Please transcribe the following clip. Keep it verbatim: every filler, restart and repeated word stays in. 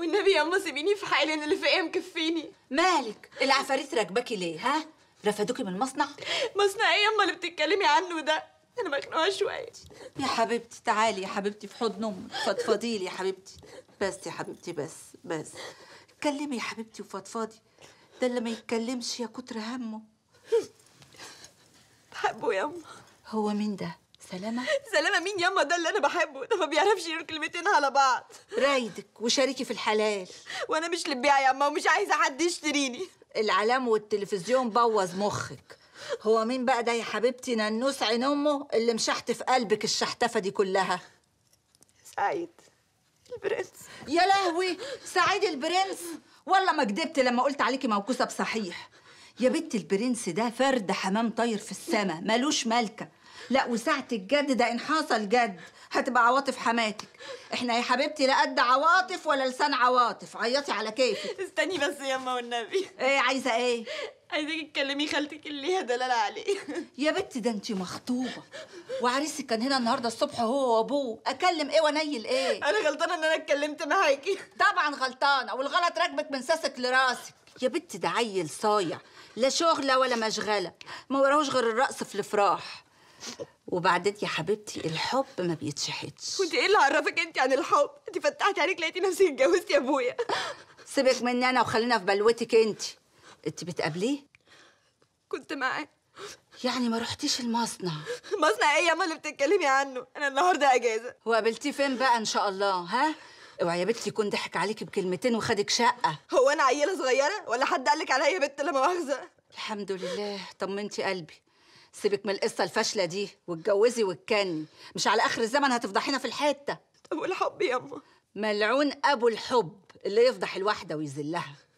والنبي يا امه سيبيني في حالي، انا اللي فاقيه مكفيني. مالك؟ العفاريت راكباكي ليه؟ ها؟ رفدوكي من المصنع؟ مصنع ايه يا امه اللي بتتكلمي عنه ده؟ انا مخنوقه شويه. يا حبيبتي تعالي يا حبيبتي في حضن امك، فضفضي لي يا حبيبتي. بس يا حبيبتي بس بس. اتكلمي يا حبيبتي وفضفضي. ده اللي ما يتكلمش يا كتر همه. بحبه يا امه. هو مين ده؟ سلامة؟ سلامة مين ياما؟ ده اللي أنا بحبه، ده ما بيعرفش يقول كلمتين على بعض. رايدك وشاركي في الحلال. وأنا مش لبيعة ياما ومش عايزة حد يشتريني. الإعلام والتلفزيون بوظ مخك. هو مين بقى ده يا حبيبتي؟ ننوس عين أمه اللي مشحت في قلبك الشحتفة دي كلها. سعيد البرنس. يا لهوي، سعيد البرنس؟ والله ما كدبت لما قلت عليكي موكوسة بصحيح. يا بنت البرنس ده فرد حمام طاير في السما، مالوش مالكة. لا وساعة الجد ده إن حصل جد هتبقى عواطف حماتك. إحنا يا حبيبتي لا قد عواطف ولا لسان عواطف، عيطي على كيفك. استني بس يا أما والنبي. إيه عايزة إيه؟ عايزاكي تكلمي خالتك اللي هي دلالة عليه. يا بنتي ده أنتِ مخطوبة وعريسك كان هنا النهاردة الصبح هو وأبوه، أكلم إيه وأنيل إيه؟ أنا غلطانة إن أنا اتكلمت معاكي. طبعًا غلطانة، والغلط راكبك من ساسك لراسك. يا بنتي ده عيل صايع، لا شغلة ولا مشغلة، ما وراهوش غير الرقص في الأفراح. وبعدين يا حبيبتي الحب ما بيتشحتش. وانت ايه اللي عرفك انت عن الحب؟ انت فتحتي عليك لقيتي نفسك اتجوزتي يا ابويا. سيبك مني انا وخلينا في بلوتك انت. انت بتقابليه؟ كنت معاه. يعني ما رحتيش المصنع؟ مصنع ايه يا امال اللي بتتكلمي عنه؟ انا النهارده اجازه. وقابلتيه فين بقى ان شاء الله؟ ها؟ اوعي يا بنتي يكون ضحك عليكي بكلمتين وخدك شقه. هو انا عيله صغيره ولا حد قال لك عليا يا بنت لا مؤاخذه؟ الحمد لله طمنتي قلبي. سيبك من القصه الفاشله دي واتجوزي واتكني، مش على اخر الزمن هتفضحينا في الحته. طب والحب يا امه؟ ملعون ابو الحب اللي يفضح الواحده ويذلها.